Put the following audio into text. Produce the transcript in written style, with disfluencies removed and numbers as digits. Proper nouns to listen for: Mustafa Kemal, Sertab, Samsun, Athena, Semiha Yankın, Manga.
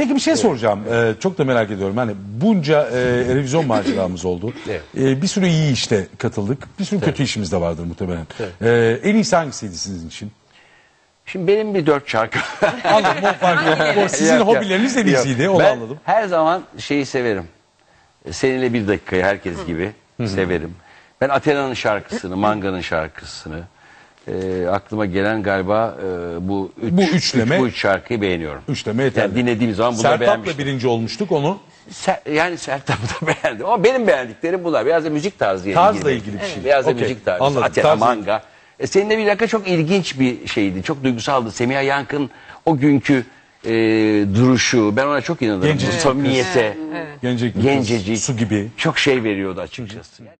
Peki bir şey soracağım. Çok da merak ediyorum. Hani bunca revizyon maceramız oldu. Evet. Bir sürü iyi işte katıldık. Bir sürü kötü işimiz de vardır muhtemelen. En iyisi hangisiydi sizin için? Şimdi benim bir 4 şarkı. Sizin hobileriniz en iyisiydi. Onu anladım. Her zaman şeyi severim. Seninle bir dakikayı herkes gibi severim. Ben Athena'nın şarkısını, Manga'nın şarkısını, aklıma gelen galiba bu üç şarkıyı beğeniyorum. Yani dinlediğim zaman bunu da beğenmiştim. Sertab'la birinci olmuştuk onu. Yani Sertab'ı da beğendim. Ama benim beğendiklerim bunlar. Biraz da müzik tarzı. Tarzla ilgili bir şey. Biraz da müzik tarzı. Athena, Manga. Seninle bir dakika çok ilginç bir şeydi. Çok duygusaldı. Semiha Yankın o günkü duruşu. Ben ona çok inanırım. Samimiyete. Gencecik. Su gibi. Çok şey veriyordu açıkçası.